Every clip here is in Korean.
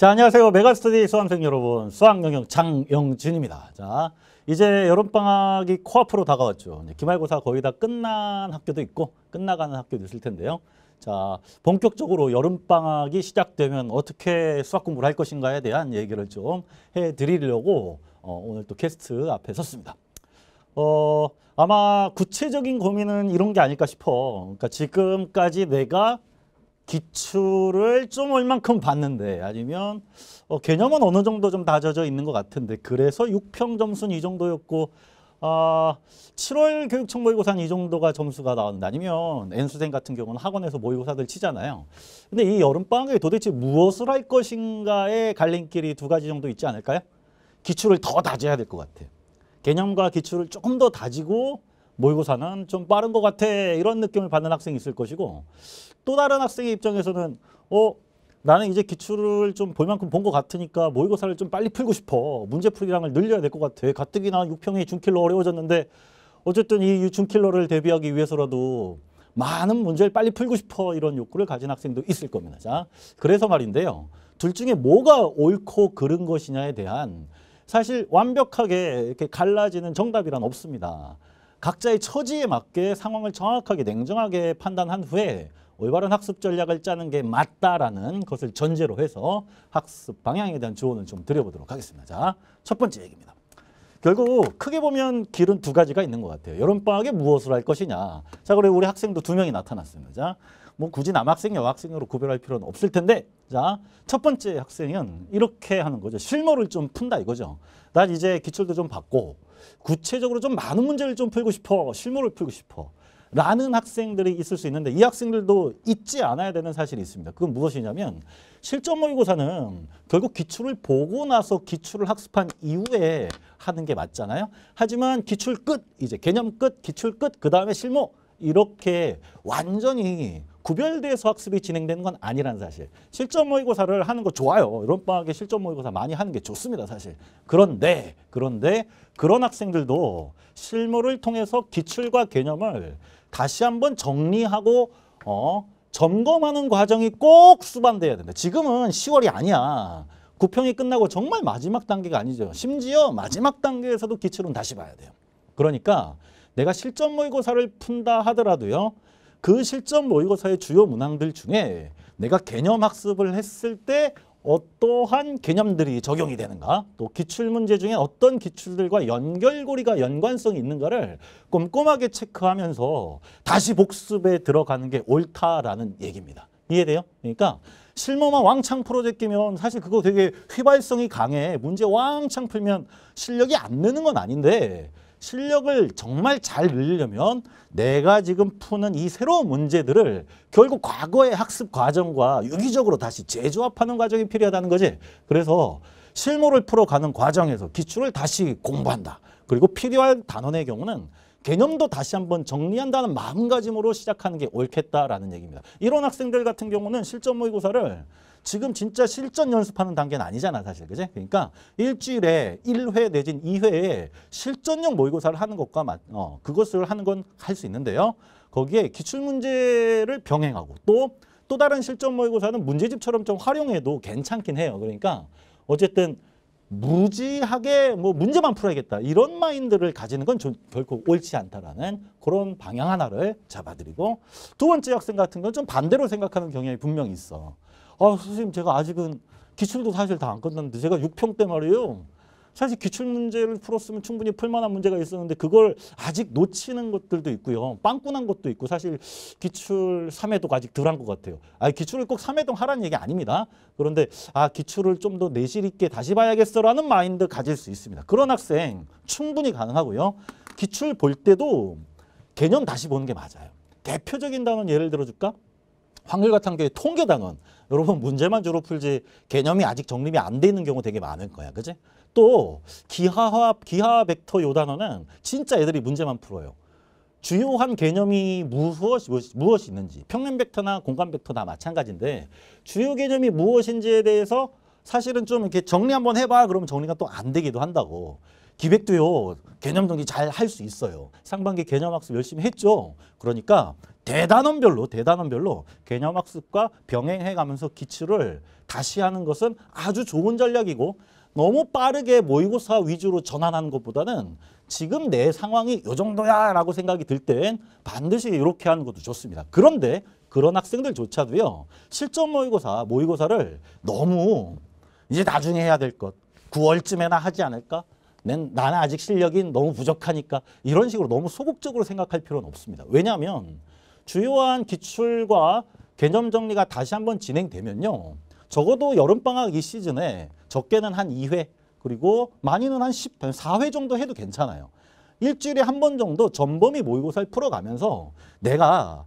자, 안녕하세요. 메가 스터디 수험생 여러분, 수학 영역 장영진입니다. 자, 이제 여름방학이 코앞으로 다가왔죠. 이제 기말고사 거의 다 끝난 학교도 있고 끝나가는 학교도 있을 텐데요. 자, 본격적으로 여름방학이 시작되면 어떻게 수학 공부를 할 것인가에 대한 얘기를 좀 해드리려고 오늘 또 게스트 앞에 섰습니다. 아마 구체적인 고민은 이런 게 아닐까 싶어. 그러니까 지금까지 내가 기출을 좀 얼만큼 봤는데, 아니면 개념은 어느 정도 좀 다져져 있는 것 같은데, 그래서 6평 점수는 이 정도였고 7월 교육청 모의고사는 이 정도가 점수가 나왔는데, 아니면 N수생 같은 경우는 학원에서 모의고사들 치잖아요. 근데 이 여름방학에 도대체 무엇을 할 것인가의 갈림길이 두 가지 정도 있지 않을까요? 기출을 더 다져야 될 것 같아요. 개념과 기출을 조금 더 다지고 모의고사는 좀 빠른 것 같아, 이런 느낌을 받는 학생이 있을 것이고, 또 다른 학생의 입장에서는 나는 이제 기출을 좀 볼 만큼 본 것 같으니까 모의고사를 좀 빨리 풀고 싶어. 문제풀이량을 늘려야 될 것 같아. 가뜩이나 6평이 중킬로 어려워졌는데 어쨌든 이 중킬러를 대비하기 위해서라도 많은 문제를 빨리 풀고 싶어, 이런 욕구를 가진 학생도 있을 겁니다. 자, 그래서 말인데요. 둘 중에 뭐가 옳고 그른 것이냐에 대한, 사실 완벽하게 이렇게 갈라지는 정답이란 없습니다. 각자의 처지에 맞게 상황을 정확하게 냉정하게 판단한 후에 올바른 학습 전략을 짜는 게 맞다라는 것을 전제로 해서 학습 방향에 대한 조언을 좀 드려보도록 하겠습니다. 자, 첫 번째 얘기입니다. 결국 크게 보면 길은 두 가지가 있는 것 같아요. 여름방학에 무엇을 할 것이냐. 자, 그리고 우리 학생도 두 명이 나타났습니다. 자, 뭐 굳이 남학생, 여학생으로 구별할 필요는 없을 텐데, 자, 첫 번째 학생은 이렇게 하는 거죠. 실무를 좀 푼다 이거죠. 난 이제 기출도 좀 받고 구체적으로 좀 많은 문제를 좀 풀고 싶어. 실무를 풀고 싶어. 라는 학생들이 있을 수 있는데, 이 학생들도 잊지 않아야 되는 사실이 있습니다. 그건 무엇이냐면, 실전 모의고사는 결국 기출을 보고 나서 기출을 학습한 이후에 하는 게 맞잖아요. 하지만 기출 끝, 이제 개념 끝, 기출 끝, 그 다음에 실무, 이렇게 완전히 구별돼서 학습이 진행되는 건 아니란 사실. 실전 모의고사를 하는 거 좋아요. 여름방학에 실전 모의고사 많이 하는 게 좋습니다, 사실. 그런데 그런 학생들도 실무를 통해서 기출과 개념을 다시 한번 정리하고 점검하는 과정이 꼭 수반돼야 된다. 지금은 10월이 아니야. 9평이 끝나고 정말 마지막 단계가 아니죠. 심지어 마지막 단계에서도 기출은 다시 봐야 돼요. 그러니까 내가 실전 모의고사를 푼다 하더라도요, 그 실전 모의고사의 주요 문항들 중에 내가 개념 학습을 했을 때 어떠한 개념들이 적용이 되는가, 또 기출 문제 중에 어떤 기출들과 연결고리가, 연관성이 있는가를 꼼꼼하게 체크하면서 다시 복습에 들어가는 게 옳다라는 얘기입니다. 이해돼요? 그러니까 실무만 왕창 프로젝트면 사실 그거 되게 휘발성이 강해. 문제 왕창 풀면 실력이 안 느는 건 아닌데, 실력을 정말 잘 늘리려면 내가 지금 푸는 이 새로운 문제들을 결국 과거의 학습 과정과 유기적으로 다시 재조합하는 과정이 필요하다는 거지. 그래서 실무를 풀어가는 과정에서 기출을 다시 공부한다. 그리고 필요한 단원의 경우는 개념도 다시 한번 정리한다는 마음가짐으로 시작하는 게 옳겠다라는 얘기입니다. 이런 학생들 같은 경우는 실전 모의고사를 지금 진짜 실전 연습하는 단계는 아니잖아, 사실. 그지? 그러니까 일주일에 1회 내진 2회에 실전형 모의고사를 하는 것과 그것을 하는 건 할 수 있는데요. 거기에 기출 문제를 병행하고 또 다른 실전 모의고사는 문제집처럼 좀 활용해도 괜찮긴 해요. 그러니까 어쨌든 무지하게 뭐 문제만 풀어야겠다, 이런 마인드를 가지는 건 결코 옳지 않다라는 그런 방향 하나를 잡아드리고, 두 번째 학생 같은 건 좀 반대로 생각하는 경향이 분명히 있어. 선생님, 제가 아직은 기출도 사실 다 안 끝났는데, 제가 6평 때 말이에요, 사실 기출 문제를 풀었으면 충분히 풀만한 문제가 있었는데 그걸 아직 놓치는 것들도 있고요. 빵꾸난 것도 있고, 사실 기출 3회도 아직 덜 한 것 같아요. 기출을 꼭 3회도 하라는 얘기 아닙니다. 그런데 기출을 좀 더 내실 있게 다시 봐야겠어라는 마인드 가질 수 있습니다. 그런 학생 충분히 가능하고요. 기출 볼 때도 개념 다시 보는 게 맞아요. 대표적인 단원 예를 들어줄까? 확률 같은 게 통계 단원. 여러분, 문제만 주로 풀지 개념이 아직 정립이 안 돼 있는 경우 되게 많을 거야. 그지? 또 기하 벡터 요 단어는 진짜 애들이 문제만 풀어요. 주요한 개념이 무엇이 있는지, 평면 벡터나 공간 벡터 다 마찬가지인데 주요 개념이 무엇인지에 대해서 사실은 좀 이렇게 정리 한번 해봐 그러면 정리가 또 안 되기도 한다고. 기백도요. 개념 정리 잘 할 수 있어요. 상반기 개념 학습 열심히 했죠. 그러니까 대단원별로 개념 학습과 병행해 가면서 기출을 다시 하는 것은 아주 좋은 전략이고, 너무 빠르게 모의고사 위주로 전환하는 것보다는 지금 내 상황이 요 정도야 라고 생각이 들 땐 반드시 이렇게 하는 것도 좋습니다. 그런데 그런 학생들조차도요. 실전 모의고사를 너무 이제 나중에 해야 될 것, 9월쯤에나 하지 않을까? 나는 아직 실력이 너무 부족하니까 이런 식으로 너무 소극적으로 생각할 필요는 없습니다. 왜냐하면 주요한 기출과 개념 정리가 다시 한번 진행되면요. 적어도 여름방학 이 시즌에 적게는 한 2회 그리고 많이는 한 4회 정도 해도 괜찮아요. 일주일에 한 번 정도 전범위 모의고사를 풀어가면서 내가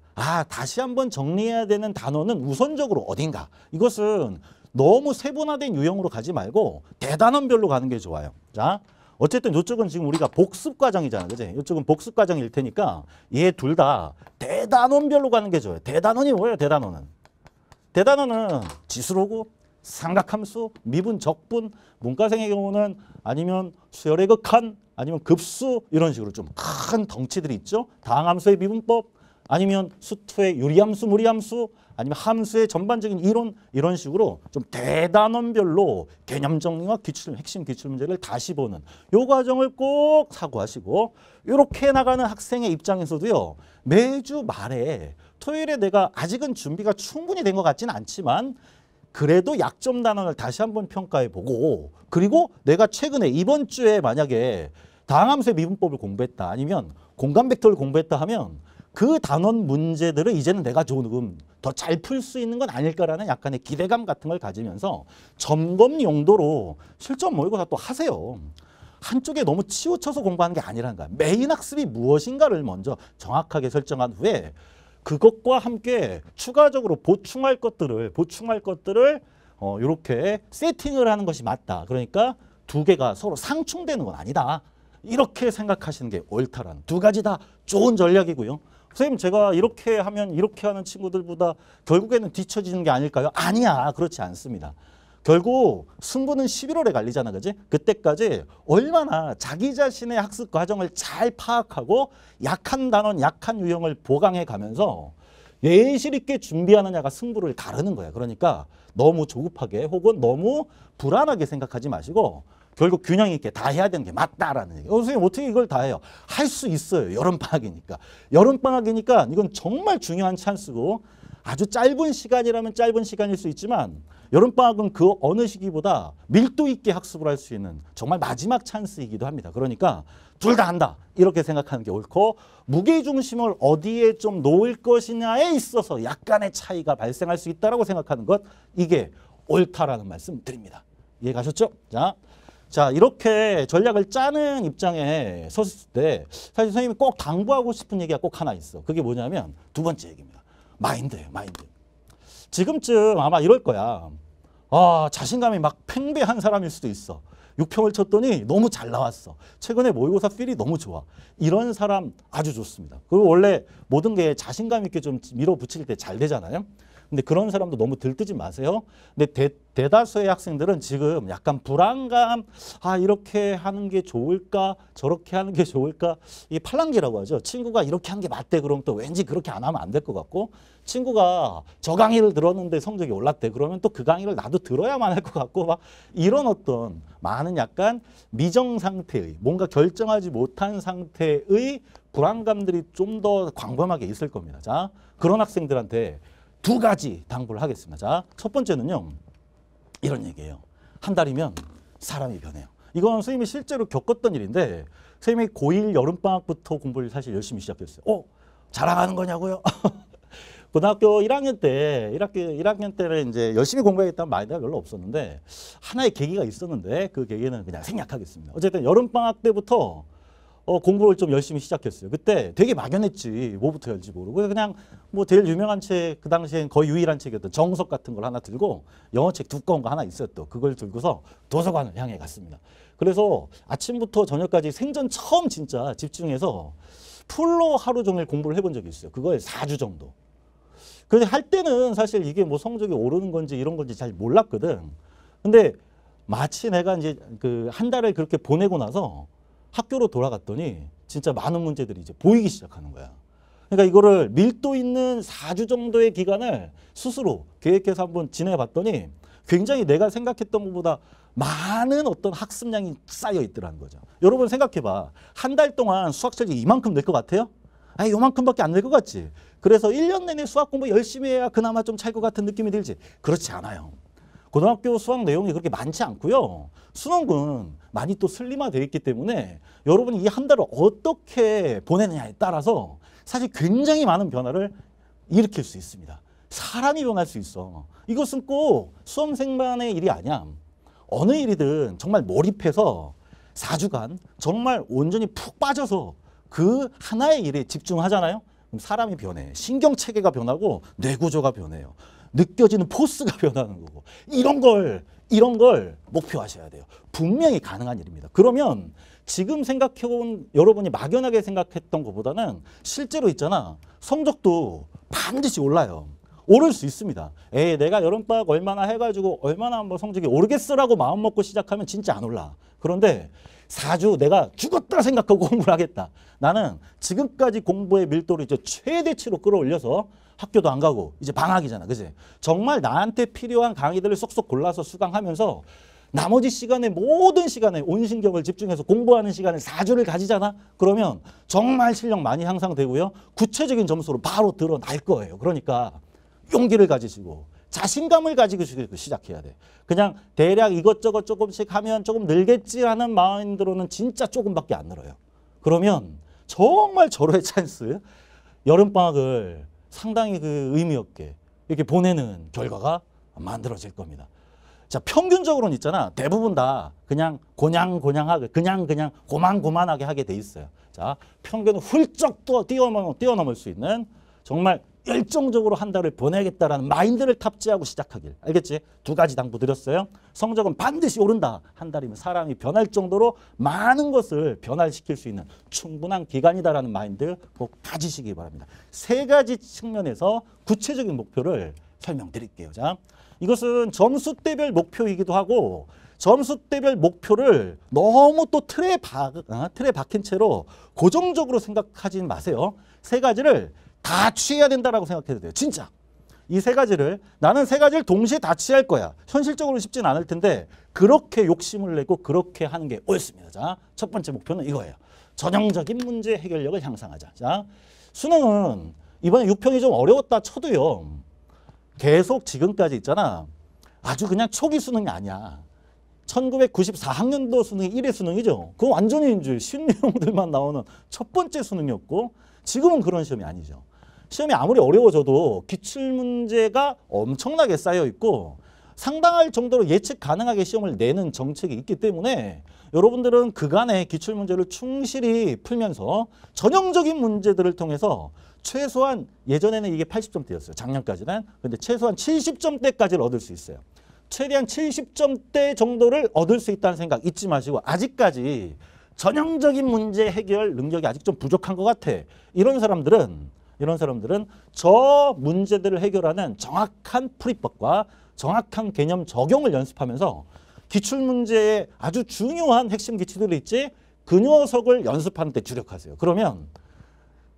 다시 한번 정리해야 되는 단어는 우선적으로 어딘가, 이것은 너무 세분화된 유형으로 가지 말고 대단원별로 가는 게 좋아요. 자, 어쨌든 이쪽은 지금 우리가 복습 과정이잖아, 그지? 이쪽은 복습 과정일 테니까 얘 둘 다 대단원별로 가는 게 좋아요. 대단원이 뭐예요? 대단원은 지수로고 삼각함수, 미분, 적분, 문과생의 경우는 아니면 수열의 극한, 아니면 급수, 이런 식으로 좀 큰 덩치들이 있죠. 다항함수의 미분법, 아니면 수투의 유리함수, 무리함수, 아니면 함수의 전반적인 이론, 이런 식으로 좀 대단원별로 개념 정리와 핵심 기출 문제를 다시 보는 이 과정을 꼭 사고하시고, 이렇게 나가는 학생의 입장에서도요. 매주 말에 토요일에 내가 아직은 준비가 충분히 된 것 같지는 않지만 그래도 약점 단원을 다시 한번 평가해보고, 그리고 내가 최근에 이번 주에 만약에 다항함수의 미분법을 공부했다, 아니면 공간 벡터를 공부했다 하면 그 단원 문제들을 이제는 내가 조금 더 잘 풀 수 있는 건 아닐까라는 약간의 기대감 같은 걸 가지면서 점검 용도로 실전 모의고사 또 하세요. 한쪽에 너무 치우쳐서 공부하는 게 아니라는 거야. 메인 학습이 무엇인가를 먼저 정확하게 설정한 후에 그것과 함께 추가적으로 보충할 것들을 이렇게 세팅을 하는 것이 맞다. 그러니까 두 개가 서로 상충되는 건 아니다. 이렇게 생각하시는 게 옳다라는, 두 가지 다 좋은 전략이고요. 선생님, 제가 이렇게 하면 이렇게 하는 친구들보다 결국에는 뒤처지는 게 아닐까요? 아니야, 그렇지 않습니다. 결국 승부는 11월에 갈리잖아, 그지? 그때까지 얼마나 자기 자신의 학습 과정을 잘 파악하고 약한 단원, 약한 유형을 보강해 가면서 예실 있게 준비하느냐가 승부를 가르는 거야. 그러니까 너무 조급하게 혹은 너무 불안하게 생각하지 마시고 결국 균형 있게 다 해야 되는 게 맞다라는 얘기예요. 선생님, 어떻게 이걸 다 해요? 할 수 있어요. 여름방학이니까 이건 정말 중요한 찬스고, 아주 짧은 시간이라면 짧은 시간일 수 있지만 여름방학은 그 어느 시기보다 밀도 있게 학습을 할 수 있는 정말 마지막 찬스이기도 합니다. 그러니까 둘 다 한다, 이렇게 생각하는 게 옳고, 무게중심을 어디에 좀 놓을 것이냐에 있어서 약간의 차이가 발생할 수 있다고 생각하는 것, 이게 옳다라는 말씀 드립니다. 이해 가셨죠? 자, 이렇게 전략을 짜는 입장에 섰을 때 사실 선생님이 꼭 당부하고 싶은 얘기가 꼭 하나 있어. 그게 뭐냐면 두 번째 얘기입니다. 마인드예요, 마인드. 지금쯤 아마 이럴 거야. 자신감이 막 팽배한 사람일 수도 있어. 6평을 쳤더니 너무 잘 나왔어. 최근에 모의고사 필이 너무 좋아. 이런 사람 아주 좋습니다. 그리고 원래 모든 게 자신감 있게 좀 밀어붙일 때 잘 되잖아요. 근데 그런 사람도 너무 들뜨지 마세요. 근데 대다수의 학생들은 지금 약간 불안감, 이렇게 하는 게 좋을까? 저렇게 하는 게 좋을까? 이 팔랑귀라고 하죠. 친구가 이렇게 하는 게 맞대 그럼 또 왠지 그렇게 안 하면 안 될 것 같고, 친구가 저 강의를 들었는데 성적이 올랐대 그러면 또 그 강의를 나도 들어야만 할 것 같고, 막 이런 어떤 많은 약간 미정 상태의, 뭔가 결정하지 못한 상태의 불안감들이 좀 더 광범하게 있을 겁니다. 자, 그런 학생들한테 두 가지 당부를 하겠습니다. 자, 첫 번째는요. 이런 얘기예요. 한 달이면 사람이 변해요. 이건 선생님이 실제로 겪었던 일인데, 선생님이 고1 여름방학부터 공부를 사실 열심히 시작했어요. 자랑하는 거냐고요? 고등학교 1학년 때, 1학년 때는 이제 열심히 공부하겠다는 마인드가 별로 없었는데, 하나의 계기가 있었는데 그 계기는 그냥 생략하겠습니다. 어쨌든 여름방학 때부터 공부를 좀 열심히 시작했어요. 그때 되게 막연했지. 뭐부터 할지 모르고. 그냥 뭐 제일 유명한 책, 그 당시엔 거의 유일한 책이었던 정석 같은 걸 하나 들고, 영어책 두꺼운 거 하나 있어요. 또 그걸 들고서 도서관을 향해 갔습니다. 그래서 아침부터 저녁까지 생전 처음 진짜 집중해서 풀로 하루 종일 공부를 해본 적이 있어요. 그걸 4주 정도. 그런데 할 때는 사실 이게 뭐 성적이 오르는 건지 이런 건지 잘 몰랐거든. 근데 마치 내가 이제 그 한 달을 그렇게 보내고 나서 학교로 돌아갔더니 진짜 많은 문제들이 이제 보이기 시작하는 거야. 그러니까 이거를 밀도 있는 4주 정도의 기간을 스스로 계획해서 한번 지내봤더니 굉장히 내가 생각했던 것보다 많은 어떤 학습량이 쌓여 있더라는 거죠. 여러분 생각해봐. 한 달 동안 수학 실력이 이만큼 될 것 같아요? 아니 요만큼밖에 안 될 것 같지. 그래서 1년 내내 수학 공부 열심히 해야 그나마 좀 찰 것 같은 느낌이 들지. 그렇지 않아요. 고등학교 수학 내용이 그렇게 많지 않고요. 수능은 많이 또 슬림화되어 있기 때문에 여러분이 이 한 달을 어떻게 보내느냐에 따라서 사실 굉장히 많은 변화를 일으킬 수 있습니다. 사람이 변할 수 있어. 이것은 꼭 수험생만의 일이 아니야. 어느 일이든 정말 몰입해서 4주간 정말 온전히 푹 빠져서 그 하나의 일에 집중하잖아요. 그럼 사람이 변해. 신경체계가 변하고 뇌구조가 변해요. 느껴지는 포스가 변하는 거고. 이런 걸 목표하셔야 돼요. 분명히 가능한 일입니다. 그러면 지금 생각해온 여러분이 막연하게 생각했던 것보다는 실제로 있잖아. 성적도 반드시 올라요. 오를 수 있습니다. 에이 내가 여름방학 얼마나 해가지고 얼마나 한번 성적이 오르겠어라고 마음먹고 시작하면 진짜 안 올라. 그런데 4주 내가 죽었다 생각하고 공부를 하겠다. 나는 지금까지 공부의 밀도를 이제 최대치로 끌어올려서 학교도 안 가고 이제 방학이잖아. 그치? 정말 나한테 필요한 강의들을 쏙쏙 골라서 수강하면서 나머지 시간에 모든 시간에 온 신경을 집중해서 공부하는 시간에 4주를 가지잖아. 그러면 정말 실력 많이 향상되고요. 구체적인 점수로 바로 드러날 거예요. 그러니까 용기를 가지시고 자신감을 가지고 시작해야 돼. 그냥 대략 이것저것 조금씩 하면 조금 늘겠지라는 마인드로는 진짜 조금밖에 안 늘어요. 그러면 정말 절호의 찬스, 여름방학을 상당히 그 의미 없게 이렇게 보내는 결과가 만들어질 겁니다. 자, 평균적으로는 있잖아. 대부분 다 그냥 고냥고냥하게, 그냥 고만고만하게 하게 돼 있어요. 자, 평균을 훌쩍 뛰어넘을 수 있는 정말 열정적으로 한 달을 보내겠다라는 마인드를 탑재하고 시작하길. 알겠지? 두 가지 당부드렸어요. 성적은 반드시 오른다. 한 달이면 사람이 변할 정도로 많은 것을 변화시킬 수 있는 충분한 기간이다라는 마인드 꼭 가지시기 바랍니다. 세 가지 측면에서 구체적인 목표를 설명드릴게요. 자, 이것은 점수대별 목표이기도 하고 점수대별 목표를 너무 또 틀에 박힌 채로 고정적으로 생각하지는 마세요. 세 가지를 다 취해야 된다라고 생각해도 돼요. 진짜. 이 세 가지를 나는 세 가지를 동시에 다 취할 거야. 현실적으로 쉽진 않을 텐데 그렇게 욕심을 내고 그렇게 하는 게 옳습니다. 자, 첫 번째 목표는 이거예요. 전형적인 문제 해결력을 향상하자. 자, 수능은 이번에 6평이 좀 어려웠다 쳐도요. 계속 지금까지 있잖아. 아주 그냥 초기 수능이 아니야. 1994학년도 수능이 1회 수능이죠. 그거 완전히 이제 쉬운 내용들만 나오는 첫 번째 수능이었고 지금은 그런 시험이 아니죠. 시험이 아무리 어려워져도 기출문제가 엄청나게 쌓여있고 상당할 정도로 예측 가능하게 시험을 내는 정책이 있기 때문에 여러분들은 그간의 기출문제를 충실히 풀면서 전형적인 문제들을 통해서 최소한 예전에는 이게 80점대였어요. 작년까지는. 근데 최소한 70점대까지를 얻을 수 있어요. 최대한 70점대 정도를 얻을 수 있다는 생각 잊지 마시고 아직까지 전형적인 문제 해결 능력이 아직 좀 부족한 것 같아. 이런 사람들은 저 문제들을 해결하는 정확한 풀이법과 정확한 개념 적용을 연습하면서 기출문제의 아주 중요한 핵심 기출들이 있지 그 녀석을 연습하는 데 주력하세요. 그러면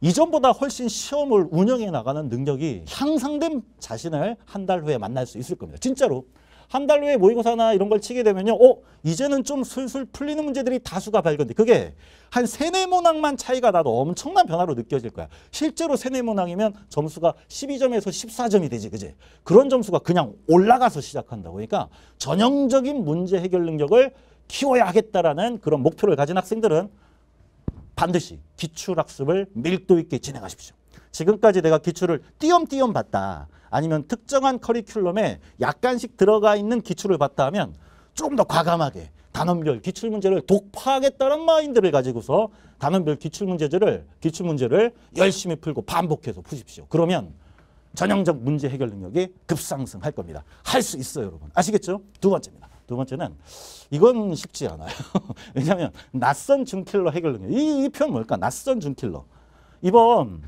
이전보다 훨씬 시험을 운영해 나가는 능력이 향상된 자신을 한 달 후에 만날 수 있을 겁니다. 진짜로. 한 달 후에 모의고사나 이런 걸 치게 되면요. 이제는 좀 슬슬 풀리는 문제들이 다수가 발견돼. 그게 한 3-4문항만 차이가 나도 엄청난 변화로 느껴질 거야. 실제로 3-4문항이면 점수가 12점에서 14점이 되지. 그지? 그런 점수가 그냥 올라가서 시작한다고. 그러니까 전형적인 문제 해결 능력을 키워야 하겠다라는 그런 목표를 가진 학생들은 반드시 기출학습을 밀도 있게 진행하십시오. 지금까지 내가 기출을 띄엄띄엄 봤다. 아니면 특정한 커리큘럼에 약간씩 들어가 있는 기출을 봤다 하면 조금 더 과감하게 단원별 기출문제를 독파하겠다는 마인드를 가지고서 단원별 기출문제를 열심히 풀고 반복해서 푸십시오. 그러면 전형적 문제 해결 능력이 급상승할 겁니다. 할 수 있어요, 여러분. 아시겠죠? 두 번째입니다. 두 번째는 이건 쉽지 않아요. 왜냐하면 낯선 준킬러 해결 능력. 이 표현 뭘까? 낯선 준킬러. 이번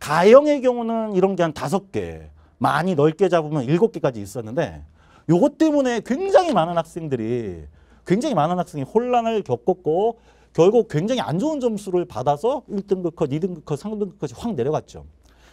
가형의 경우는 이런 게 한 5개, 많이 넓게 잡으면 7개까지 있었는데 요것 때문에 굉장히 많은 학생이 혼란을 겪었고 결국 굉장히 안 좋은 점수를 받아서 1등급 컷, 2등급 컷, 3등급 컷이 확 내려갔죠.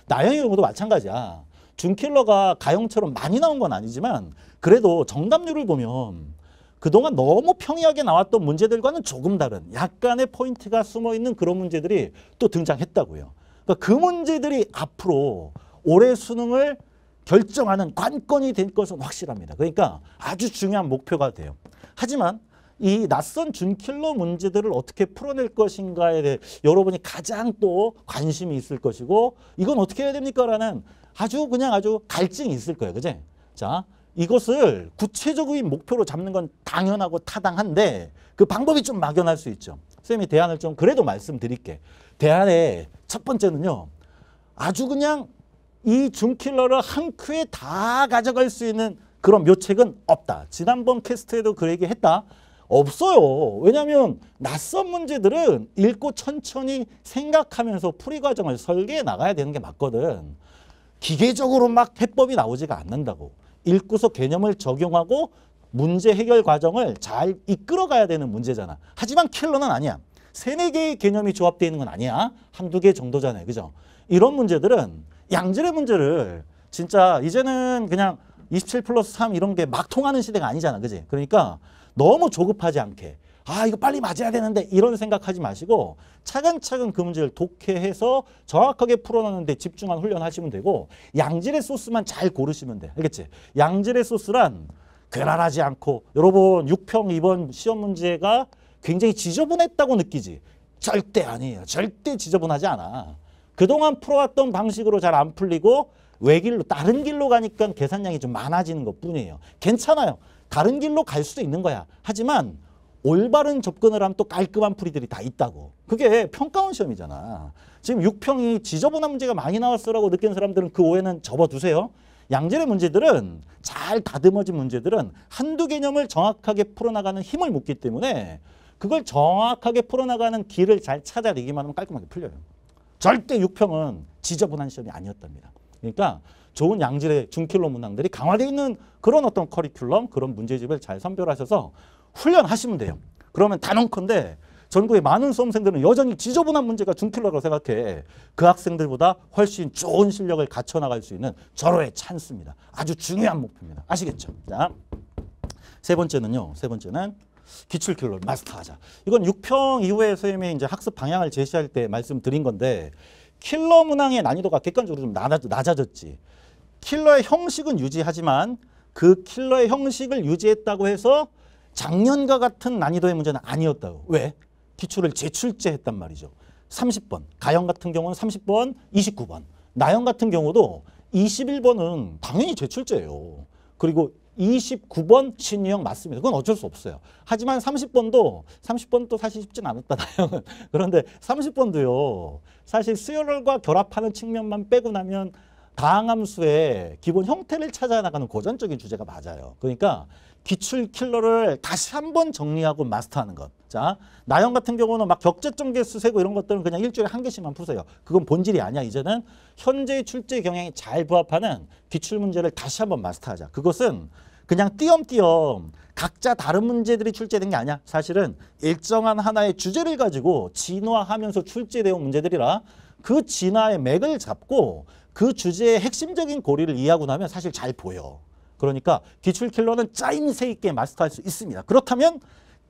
나영의 경우도 마찬가지야. 준킬러가 가영처럼 많이 나온 건 아니지만 그래도 정답률을 보면 그동안 너무 평이하게 나왔던 문제들과는 조금 다른 약간의 포인트가 숨어있는 그런 문제들이 또 등장했다고요. 그러니까 그 문제들이 앞으로 올해 수능을 결정하는 관건이 될 것은 확실합니다. 그러니까 아주 중요한 목표가 돼요. 하지만 이 낯선 준킬러 문제들을 어떻게 풀어낼 것인가에 대해 여러분이 가장 또 관심이 있을 것이고, 이건 어떻게 해야 됩니까? 라는 아주 그냥 아주 갈증이 있을 거예요. 그지? 자, 이것을 구체적인 목표로 잡는 건 당연하고 타당한데 그 방법이 좀 막연할 수 있죠. 선생님이 대안을 좀 그래도 말씀드릴게. 대안의 첫 번째는요, 아주 그냥 이 준킬러를 한 큐에 다 가져갈 수 있는 그런 묘책은 없다. 지난번 캐스트에도 그 얘기 했다. 없어요. 왜냐하면 낯선 문제들은 읽고 천천히 생각하면서 풀이 과정을 설계해 나가야 되는 게 맞거든. 기계적으로 막 해법이 나오지가 않는다고. 읽고서 개념을 적용하고 문제 해결 과정을 잘 이끌어가야 되는 문제잖아. 하지만 킬러는 아니야. 3, 4개의 개념이 조합되어 있는 건 아니야. 1, 2개 정도잖아요. 그죠? 이런 문제들은 양질의 문제를 진짜 이제는 그냥 27+3 이런 게 막 통하는 시대가 아니잖아. 그지? 그러니까 너무 조급하지 않게, 아 이거 빨리 맞아야 되는데 이런 생각하지 마시고 차근차근 그 문제를 독해해서 정확하게 풀어내는 데 집중한 훈련하시면 되고, 양질의 소스만 잘 고르시면 돼. 알겠지? 양질의 소스란 괴랄하지 않고, 여러분 6평 이번 시험 문제가 굉장히 지저분했다고 느끼지? 절대 아니에요. 절대 지저분하지 않아. 그동안 풀어왔던 방식으로 잘 안 풀리고 외길로 다른 길로 가니까 계산량이 좀 많아지는 것뿐이에요. 괜찮아요. 다른 길로 갈 수도 있는 거야. 하지만 올바른 접근을 하면 또 깔끔한 풀이들이 다 있다고. 그게 평가원 시험이잖아. 지금 6평이 지저분한 문제가 많이 나왔어라고 느낀 사람들은 그 오해는 접어두세요. 양질의 문제들은, 잘 다듬어진 문제들은 1, 2 개념을 정확하게 풀어나가는 힘을 묻기 때문에 그걸 정확하게 풀어나가는 길을 잘 찾아내기만 하면 깔끔하게 풀려요. 절대 6평은 지저분한 시험이 아니었답니다. 그러니까 좋은 양질의 준킬러 문항들이 강화되어 있는 그런 어떤 커리큘럼, 그런 문제집을 잘 선별하셔서 훈련하시면 돼요. 그러면 단언컨대 전국의 많은 수험생들은 여전히 지저분한 문제가 준킬러라고 생각해. 그 학생들보다 훨씬 좋은 실력을 갖춰나갈 수 있는 절호의 찬스입니다. 아주 중요한 목표입니다. 아시겠죠? 자, 세 번째는요. 세 번째는 기출킬러를 마스터하자. 이건 6평 이후에 선생님이 이제 학습 방향을 제시할 때 말씀드린 건데, 킬러 문항의 난이도가 객관적으로 좀 낮아졌지. 킬러의 형식은 유지하지만 그 킬러의 형식을 유지했다고 해서 작년과 같은 난이도의 문제는 아니었다고. 왜? 기출을 재출제했단 말이죠. 30번. 가영 같은 경우는 30번, 29번. 나영 같은 경우도 21번은 당연히 재출제예요. 그리고 29번 신유형 맞습니다. 그건 어쩔 수 없어요. 하지만 30번도 사실 쉽진 않았다. 나영은. 그런데 30번도요. 사실 수열과 결합하는 측면만 빼고 나면 다항함수의 기본 형태를 찾아 나가는 고전적인 주제가 맞아요. 그러니까 기출 킬러를 다시 한번 정리하고 마스터하는 것. 자, 나영 같은 경우는 막 격제점 개수 세고 이런 것들은 그냥 일주일에 1개씩만 푸세요. 그건 본질이 아니야. 이제는 현재의 출제 경향이 잘 부합하는 기출 문제를 다시 한번 마스터하자. 그것은 그냥 띄엄띄엄 각자 다른 문제들이 출제된 게 아니야. 사실은 일정한 하나의 주제를 가지고 진화하면서 출제되어 온 문제들이라 그 진화의 맥을 잡고 그 주제의 핵심적인 고리를 이해하고 나면 사실 잘 보여. 그러니까 기출킬러는 짜임새 있게 마스터할 수 있습니다. 그렇다면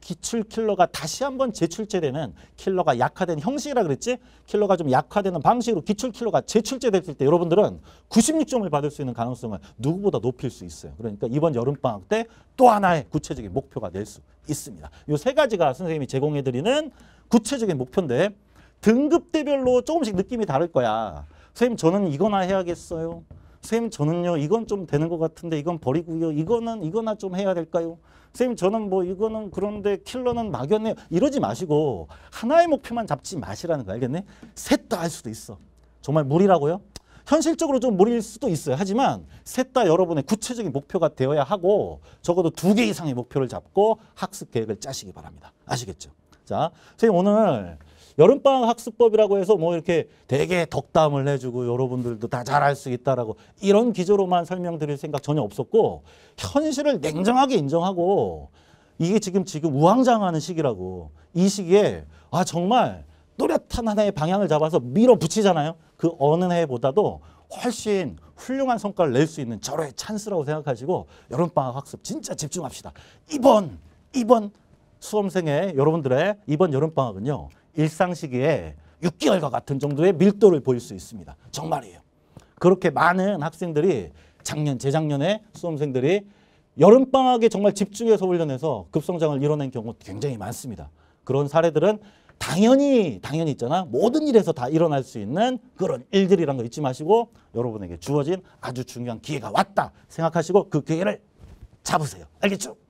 기출킬러가 다시 한번 재출제되는, 킬러가 약화된 형식이라 그랬지? 킬러가 좀 약화되는 방식으로 기출킬러가 재출제됐을 때 여러분들은 96점을 받을 수 있는 가능성을 누구보다 높일 수 있어요. 그러니까 이번 여름방학 때 또 하나의 구체적인 목표가 될 수 있습니다. 이 3가지가 선생님이 제공해드리는 구체적인 목표인데 등급대별로 조금씩 느낌이 다를 거야. 선생님 저는 이거나 해야겠어요. 선생님 저는요 이건 좀 되는 것 같은데 이건 버리고요. 이거나 좀 해야 될까요? 선생님 저는 뭐 이거는 그런데 킬러는 막연해요. 이러지 마시고 하나의 목표만 잡지 마시라는 거 알겠네? 셋 다 할 수도 있어. 정말 무리라고요? 현실적으로 좀 무리일 수도 있어요. 하지만 셋 다 여러분의 구체적인 목표가 되어야 하고 적어도 2개 이상의 목표를 잡고 학습 계획을 짜시기 바랍니다. 아시겠죠? 자, 선생님 오늘 여름방학 학습법이라고 해서 뭐 이렇게 되게 덕담을 해주고 여러분들도 다 잘할 수 있다라고 이런 기조로만 설명드릴 생각 전혀 없었고, 현실을 냉정하게 인정하고 이게 지금 우왕좌왕하는 시기라고. 이 시기에 아 정말 또렷한 하나의 방향을 잡아서 밀어붙이잖아요. 그 어느 해보다도 훨씬 훌륭한 성과를 낼 수 있는 절호의 찬스라고 생각하시고 여름방학 학습 진짜 집중합시다. 이번 수험생의 여러분들의 이번 여름방학은요. 일상 시기에 6개월과 같은 정도의 밀도를 보일 수 있습니다. 정말이에요. 그렇게 많은 학생들이 작년, 재작년에 수험생들이 여름방학에 정말 집중해서 훈련해서 급성장을 이뤄낸 경우 굉장히 많습니다. 그런 사례들은 당연히 있잖아. 모든 일에서 다 일어날 수 있는 그런 일들이란 거 잊지 마시고 여러분에게 주어진 아주 중요한 기회가 왔다 생각하시고 그 기회를 잡으세요. 알겠죠?